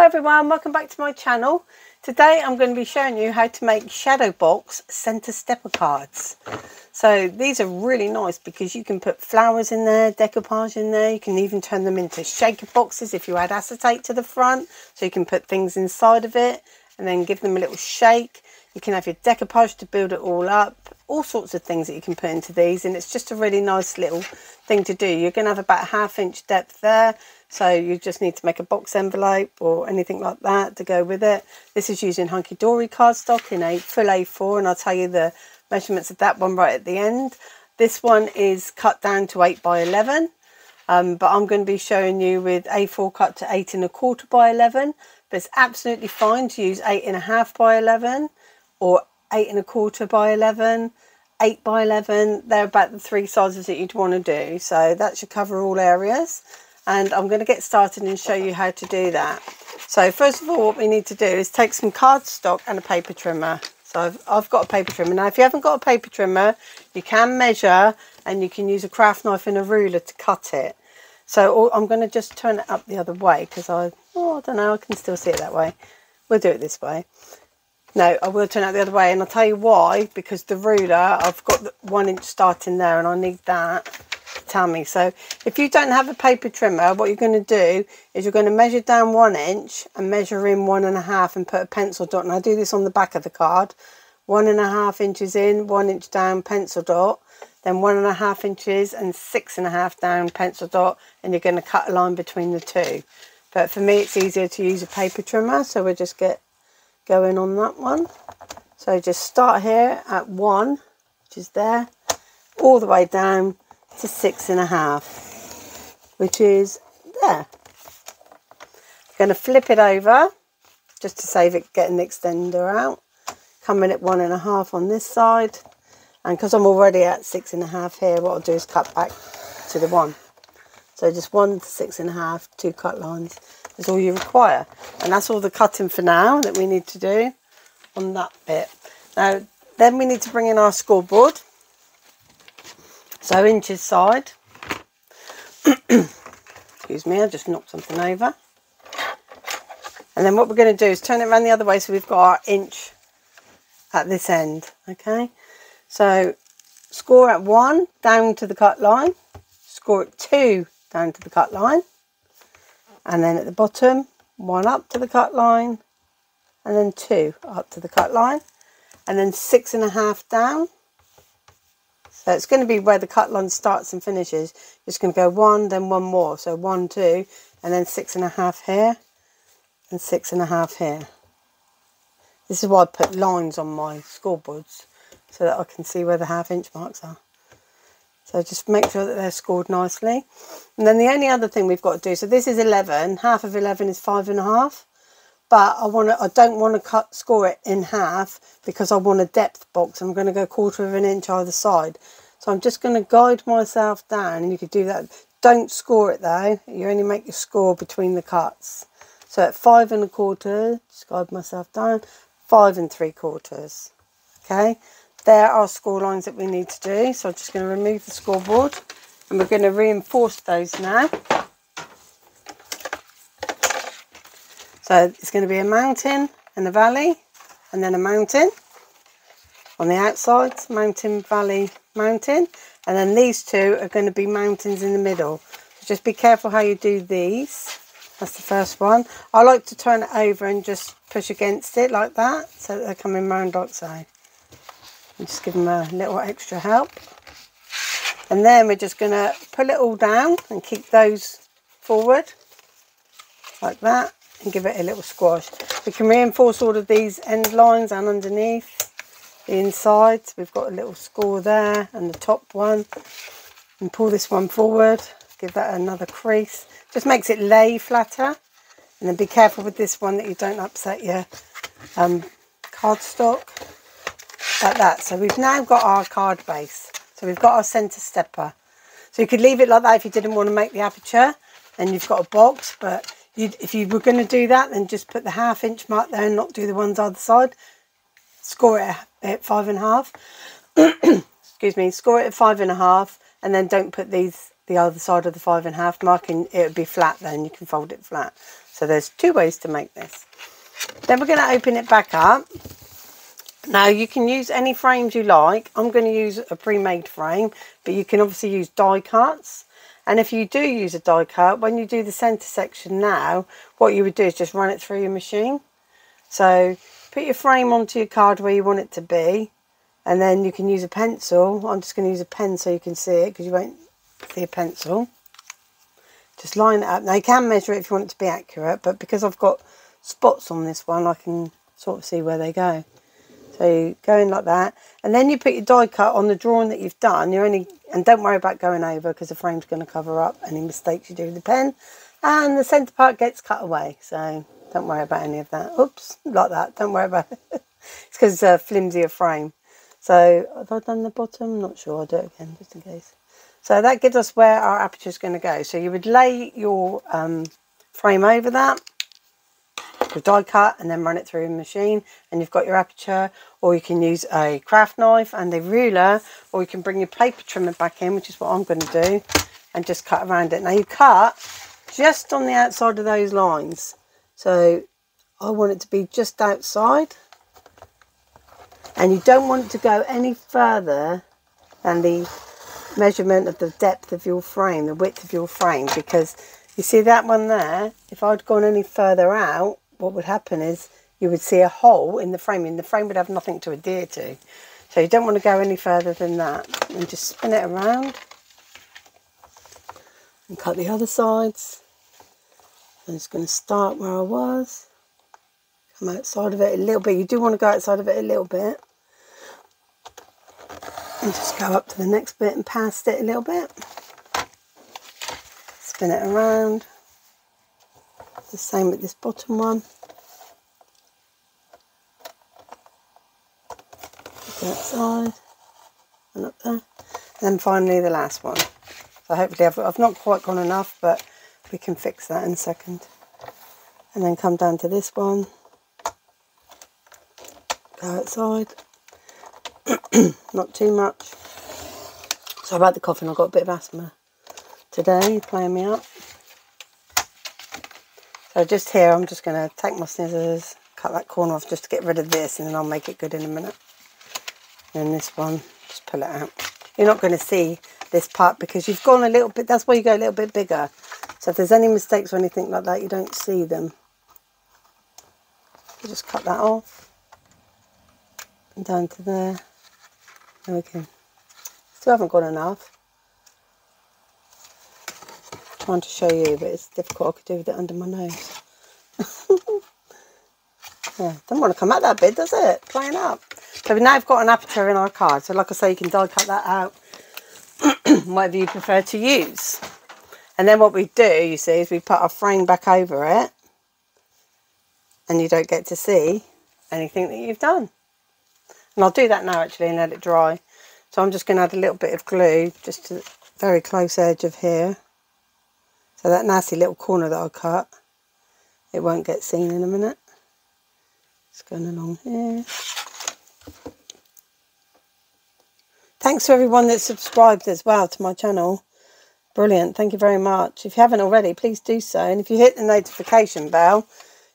Hi everyone, welcome back to my channel. Today I'm going to be showing you how to make shadow box center stepper cards. So these are really nice because you can put flowers in there, decoupage in there. You can even turn them into shaker boxes if you add acetate to the front, so you can put things inside of it and then give them a little shake. You can have your decoupage to build it all up, all sorts of things that you can put into these, and it's just a really nice little thing to do. You're going to have about a ½ inch depth there, so you just need to make a box envelope or anything like that to go with it. This is using Hunky Dory cardstock in a full A4, and I'll tell you the measurements of that one right at the end. This one is cut down to 8 by 11, but I'm going to be showing you with A4 cut to 8¼ by 11, but it's absolutely fine to use 8½ by 11 or 8¼ by 11, 8 by 11. They're about the three sizes that you'd want to do, so that should cover all areas. And I'm going to get started and show you how to do that. So first of all, what we need to do is take some cardstock and a paper trimmer. So I've got a paper trimmer. Now, if you haven't got a paper trimmer, you can measure and you can use a craft knife and a ruler to cut it. So I'm going to just turn it up the other way because I don't know, I can still see it that way. We'll do it this way. No, I will turn it the other way, and I'll tell you why, because the ruler, I've got the 1 inch starting there and I need that. Tell me. So if you don't have a paper trimmer, what you're going to do is you're going to measure down 1 inch and measure in 1½ and put a pencil dot. And I do this on the back of the card. 1½ inches in, 1 inch down, pencil dot, then 1½ inches and 6½ down, pencil dot, and you're going to cut a line between the two. But for me, it's easier to use a paper trimmer, so we'll just get going on that one. So just start here at 1, which is there, all the way down to 6½, which is there. I'm going to flip it over just to save it getting the extender out. Come in at 1½ on this side, and because I'm already at 6½ here, what I'll do is cut back to the 1. So just 1 to 6½, 2 cut lines is all you require, and that's all the cutting for now that we need to do on that bit. Now then we need to bring in our scoreboard. So inches side, excuse me, I just knocked something over. And then what we're going to do is turn it around the other way, so we've got our inch at this end. Okay, so score at 1 down to the cut line, score at 2 down to the cut line, and then at the bottom 1 up to the cut line, and then 2 up to the cut line, and then 6½ down. So it's going to be where the cut line starts and finishes. It's going to go 1, then 1 more. So 1, 2, and then 6½ here, and 6½ here. This is why I put lines on my scoreboards, so that I can see where the ½ inch marks are. So just make sure that they're scored nicely. And then the only other thing we've got to do, so this is 11. Half of 11 is 5½. But I don't want to score it in half because I want a depth box. I'm going to go 1/4 of an inch either side. So I'm just going to guide myself down, and you could do that. Don't score it though. You only make your score between the cuts. So at 5¼ just guide myself down, 5¾. Okay, there are score lines that we need to do. So I'm just going to remove the scoreboard, and we're going to reinforce those now. So it's going to be a mountain and a valley, and then a mountain on the outside, mountain, valley, mountain. And then these two are going to be mountains in the middle. So just be careful how you do these. That's the first one. I like to turn it over and just push against it like that, so that they're coming round like so. And just give them a little extra help. And then we're just going to pull it all down and keep those forward like that, and give it a little squash. We can reinforce all of these end lines and underneath the insides. We've got a little score there and the top one, and pull this one forward, give that another crease, just makes it lay flatter. And then be careful with this one that you don't upset your cardstock like that. So we've now got our card base, so we've got our center stepper. So you could leave it like that if you didn't want to make the aperture and you've got a box, but if you were going to do that, then just put the ½ inch mark there and not do the ones either side. Score it at 5½. Excuse me, score it at 5½, and then don't put these the other side of the 5½ mark, and it would be flat then. You can fold it flat. So there's two ways to make this. Then we're going to open it back up. Now you can use any frames you like. I'm going to use a pre-made frame, but you can obviously use die cuts. And if you do use a die cut, when you do the centre section now, what you would do is just run it through your machine. So put your frame onto your card where you want it to be, and then you can use a pencil. I'm just going to use a pen so you can see it, because you won't see a pencil. Just line it up. Now you can measure it if you want it to be accurate, but because I've got spots on this one, I can sort of see where they go. So you go in like that, and then you put your die cut on the drawing that you've done. And don't worry about going over, because the frame's going to cover up any mistakes you do with the pen. And the centre part gets cut away, so don't worry about any of that. Oops, like that, don't worry about it. It's because it's a flimsier frame. So have I done the bottom? Not sure. I'll do it again just in case. So that gives us where our aperture is going to go. So you would lay your frame over that, the die cut, and then run it through a machine, and you've got your aperture. Or you can use a craft knife and a ruler, or you can bring your paper trimmer back in, which is what I'm going to do, and just cut around it. Now you cut just on the outside of those lines, so I want it to be just outside, and you don't want it to go any further than the measurement of the depth of your frame, the width of your frame, because you see that one there, if I'd gone any further out, what would happen is you would see a hole in the frame, and the frame would have nothing to adhere to. So you don't want to go any further than that. And just spin it around and cut the other sides. I'm just going to start where I was, come outside of it a little bit. You do want to go outside of it a little bit, and just go up to the next bit and past it a little bit. Spin it around, the same with this bottom one, that side and up there, and then finally the last one. So hopefully I've not quite gone enough, but we can fix that in a second. And then come down to this one, go outside, not too much. So about the coffin, I've got a bit of asthma today playing me up. So just here I'm just going to take my scissors, cut that corner off just to get rid of this, and then I'll make it good in a minute. And this one, just pull it out. You're not going to see this part because you've gone a little bit, that's why you go a little bit bigger. So if there's any mistakes or anything like that, you don't see them. You just cut that off and down to there. There we go. Still haven't gone enough. Trying to show you, but it's difficult. I could do with it under my nose. Yeah, doesn't want to come out that bit, does it? Playing up. So we now have got an aperture in our card. So like I say, you can die cut that out, whatever you prefer to use. And then what we do, you see, is we put our frame back over it, and you don't get to see anything that you've done. And I'll do that now actually and let it dry. So I'm just going to add a little bit of glue just to the very close edge of here. So that nasty little corner that I cut, it won't get seen in a minute. It's going along here. Thanks to everyone that subscribed as well to my channel. Brilliant. Thank you very much. If you haven't already, please do so. And if you hit the notification bell,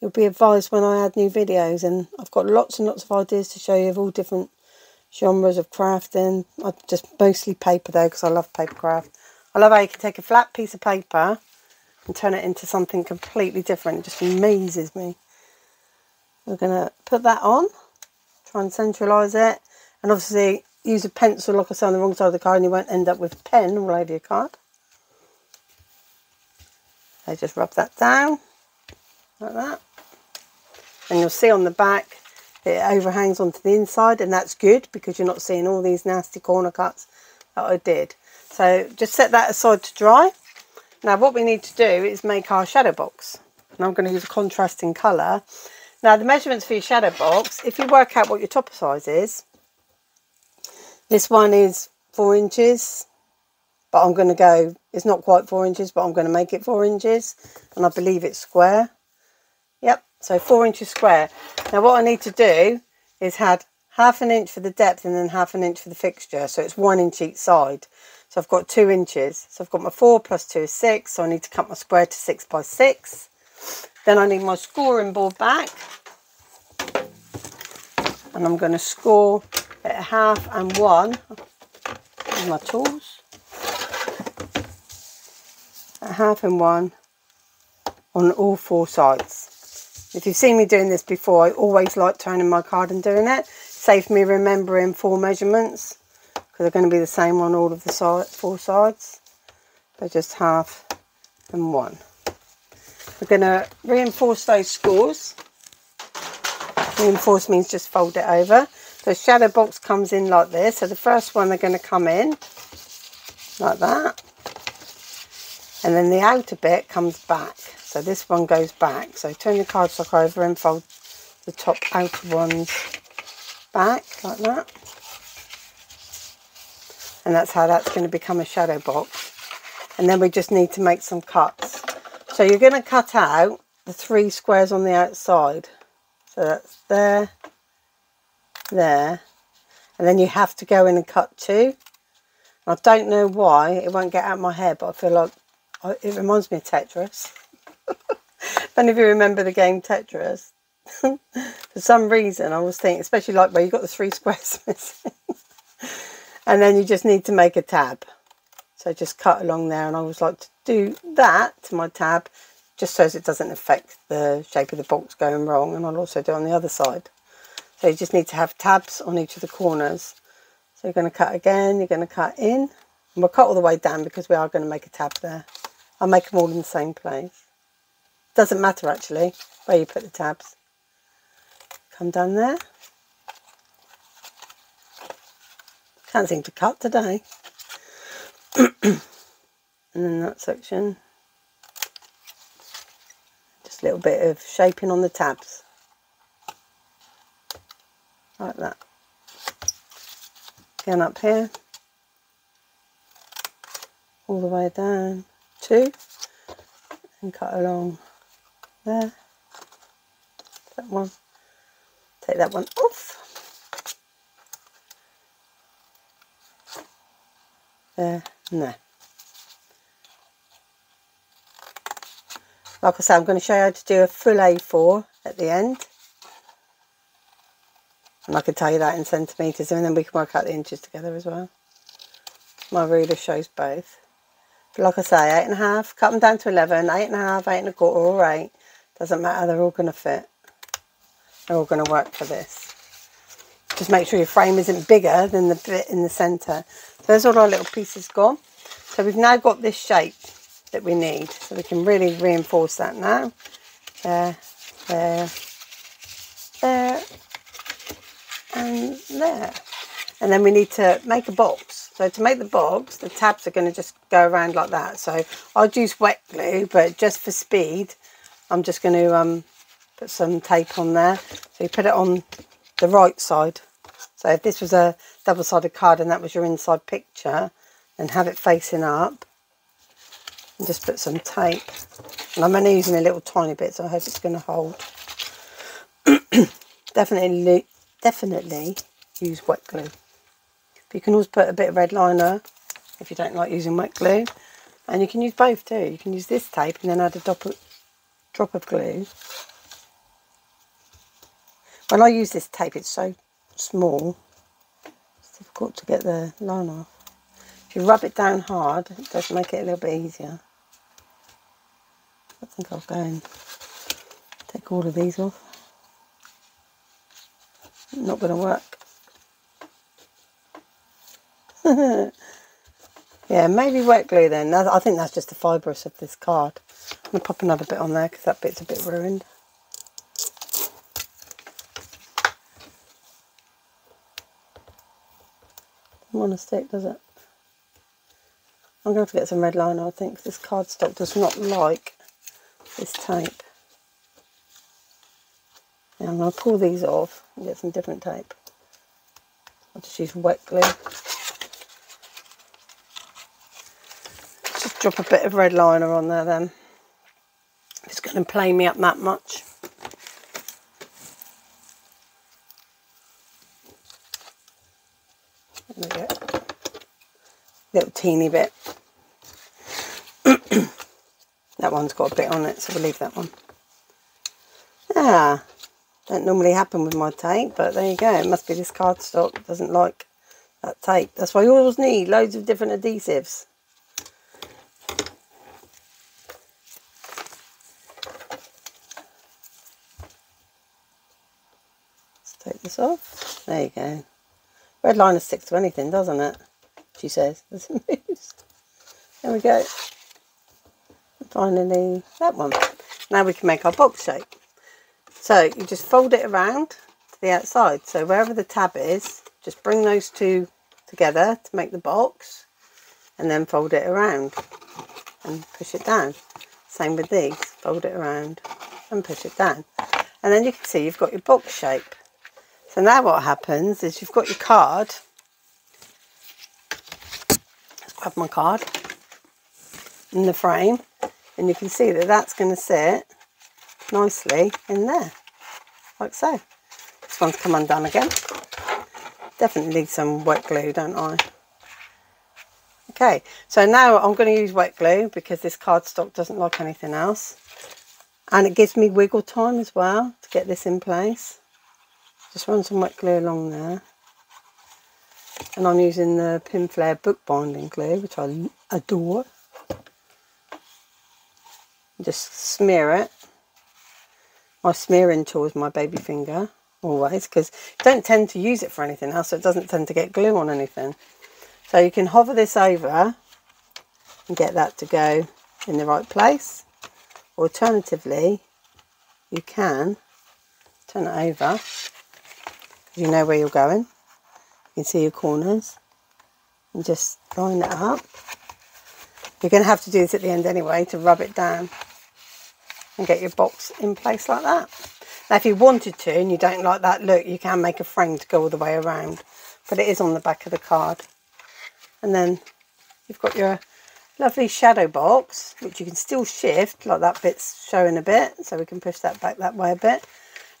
you'll be advised when I add new videos. And I've got lots and lots of ideas to show you of all different genres of crafting. I just mostly paper though, because I love paper craft. I love how you can take a flat piece of paper and turn it into something completely different. It just amazes me. We're going to put that on, try and centralise it. And obviously use a pencil, like I said, on the wrong side of the card, and you won't end up with a pen all over your card. So just rub that down, like that. And you'll see on the back, it overhangs onto the inside, and that's good because you're not seeing all these nasty corner cuts that I did. So just set that aside to dry. Now what we need to do is make our shadow box. And I'm going to use a contrasting colour. Now the measurements for your shadow box, if you work out what your top size is, this one is 4 inches, but I'm going to go, it's not quite 4 inches, but I'm going to make it 4 inches. And I believe it's square. Yep, so 4 inches square. Now what I need to do is add ½ an inch for the depth and then ½ an inch for the fixture. So it's 1 inch each side. So I've got 2 inches. So I've got my 4 plus 2 is 6. So I need to cut my square to 6 by 6. Then I need my scoring board back. And I'm going to score at 1/2 and 1 with my tools. At 1/2 and 1 on all 4 sides. If you've seen me doing this before, I always like turning my card and doing it. Saves me remembering 4 measurements. Because they're going to be the same on all of the 4 sides. But just 1/2 and 1. We're going to reinforce those scores. Reinforce means just fold it over. The shadow box comes in like this. So the first one, they're going to come in like that. And then the outer bit comes back. So this one goes back. So turn the cardstock over and fold the top outer ones back like that. And that's how that's going to become a shadow box. And then we just need to make some cuts. So you're going to cut out the 3 squares on the outside. So that's there, there. And then you have to go in and cut 2. I don't know why, it won't get out of my head, but I feel like it reminds me of Tetris. None of you remember the game Tetris. For some reason, I was thinking, especially like where you've got the 3 squares missing. And then you just need to make a tab. So just cut along there. And I always like to do that to my tab, just so it doesn't affect the shape of the box going wrong. And I'll also do it on the other side. So you just need to have tabs on each of the corners. So you're going to cut again. You're going to cut in. And we'll cut all the way down because we are going to make a tab there. I'll make them all in the same place. Doesn't matter actually where you put the tabs. Come down there. Can't seem to cut today. And then that section, just a little bit of shaping on the tabs like that. Again up here, all the way down 2, and cut along there. That one, take that one off. There and there. Like I said, I'm going to show you how to do a full A4 at the end. And I can tell you that in centimetres, and then we can work out the inches together as well. My ruler shows both. But like I say, 8 1/2, cut them down to 11, 8 1/2, 8 1/4, or 8. Doesn't matter, they're all going to fit. They're all going to work for this. Just make sure your frame isn't bigger than the bit in the centre. So there's all our little pieces gone. So we've now got this shape that we need. So we can really reinforce that now. There, there, there, and there. And then we need to make a box. So to make the box, the tabs are going to just go around like that. So I'd use wet glue, but just for speed, I'm just going to put some tape on there. So you put it on the right side. So if this was a double-sided card and that was your inside picture, then have it facing up and just put some tape. And I'm only using a little tiny bit, so I hope it's going to hold. definitely use wet glue. But you can always put a bit of red liner if you don't like using wet glue. And you can use both too. You can use this tape and then add a drop of glue. When I use this tape, it's so small, it's difficult to get the line off. If you rub it down hard, it does make it a little bit easier. I think I'll go and take all of these off. Not going to work. Yeah, maybe wet glue then. I think that's just the fibrous of this card. I'm going to pop another bit on there because that bit's a bit ruined. Want to stick, does it? I'm going to have to get some red liner, I think, because this cardstock does not like this tape. Now I'm going to pull these off and get some different tape. I'll just use wet glue. Just drop a bit of red liner on there then. It's going to play me up that much. little teeny bit. That one's got a bit on it, so we'll leave that one. Ah, don't normally happen with my tape, but there you go. It must be this cardstock doesn't like that tape. That's why you always need loads of different adhesives. Let's take this off. There you go. Red liner sticks to anything, doesn't it? She says, as it moves. There we go. And finally, that one. Now we can make our box shape. So you just fold it around to the outside. So wherever the tab is, just bring those two together to make the box, and then fold it around and push it down. Same with these, fold it around and push it down. And then you can see you've got your box shape. So now what happens is you've got your card. Let's grab my card in the frame, and you can see that that's going to sit nicely in there, like so. This one's come undone again. Definitely need some wet glue, don't I? Okay, so now I'm going to use wet glue because this cardstock doesn't like anything else, and it gives me wiggle time as well to get this in place. Just run some wet glue along there, and I'm using the Pinflair book binding glue, which I adore. Just smear it. My smearing tool is my baby finger, always, because I don't tend to use it for anything else, so it doesn't tend to get glue on anything. So you can hover this over and get that to go in the right place. Alternatively, you can turn it over, because you know where you're going. You can see your corners, and just line it up. You're going to have to do this at the end anyway, to rub it down and get your box in place like that. Now if you wanted to and you don't like that look, you can make a frame to go all the way around, but it is on the back of the card. And then you've got your lovely shadow box, which you can still shift, like that bit's showing a bit, so we can push that back that way a bit.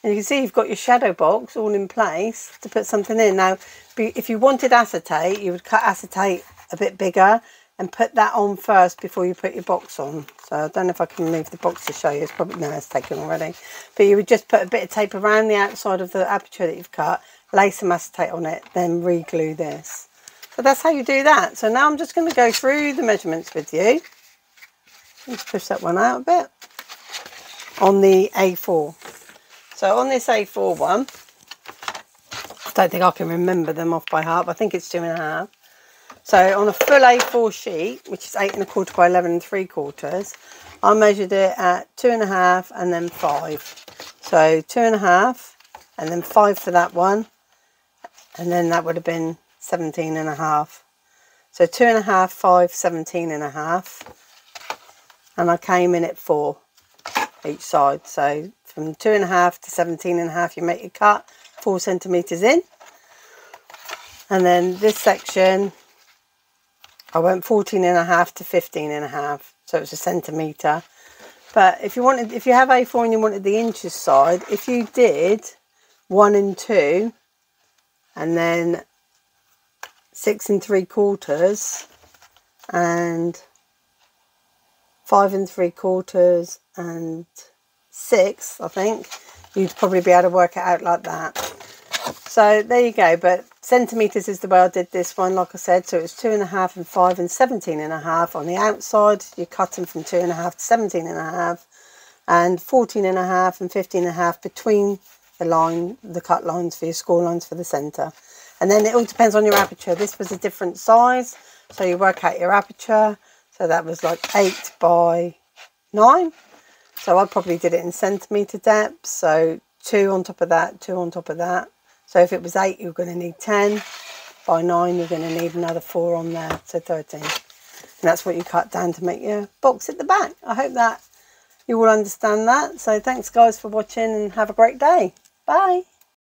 And you can see you've got your shadow box all in place to put something in. Now if you wanted acetate, you would cut acetate a bit bigger and put that on first before you put your box on. So I don't know if I can remove the box to show you. It's probably, no, it's taken already. But you would just put a bit of tape around the outside of the aperture that you've cut, lay some acetate on it, then re-glue this. So that's how you do that. So now I'm just going to go through the measurements with you. Let's push that one out a bit. On the A4. So on this A4 one, I don't think I can remember them off by heart, but I think it's 2.5. So on a full A4 sheet, which is 8 1/4 by 11 3/4, I measured it at 2.5 and then 5. So 2.5 and then 5 for that one. And then that would have been 17.5. So 2.5, 5, 17.5. And I came in at 4 each side. So from 2.5 to 17.5, you make your cut 4 centimetres in. And then this section, I went 14.5 to 15.5, so it's a centimetre. But if you wanted, if you have A4 and you wanted the inches side, if you did 1 and 2, and then 6 3/4, and 5 3/4, and 6, I think, you'd probably be able to work it out like that. So there you go, but centimetres is the way I did this one, like I said. So it's 2.5 and 5 and 17.5 on the outside. You're cutting from 2.5 to 17.5, and 14.5 and 15.5 between the line, the cut lines for your score lines for the centre. And then it all depends on your aperture. This was a different size, so you work out your aperture. So that was like 8 by 9. So I probably did it in centimetre depth. So 2 on top of that, 2 on top of that. So if it was 8, you're going to need 10. By 9, you're going to need another 4 on there, so 13. And that's what you cut down to make your box at the back. I hope that you all understand that. So thanks, guys, for watching, and have a great day. Bye.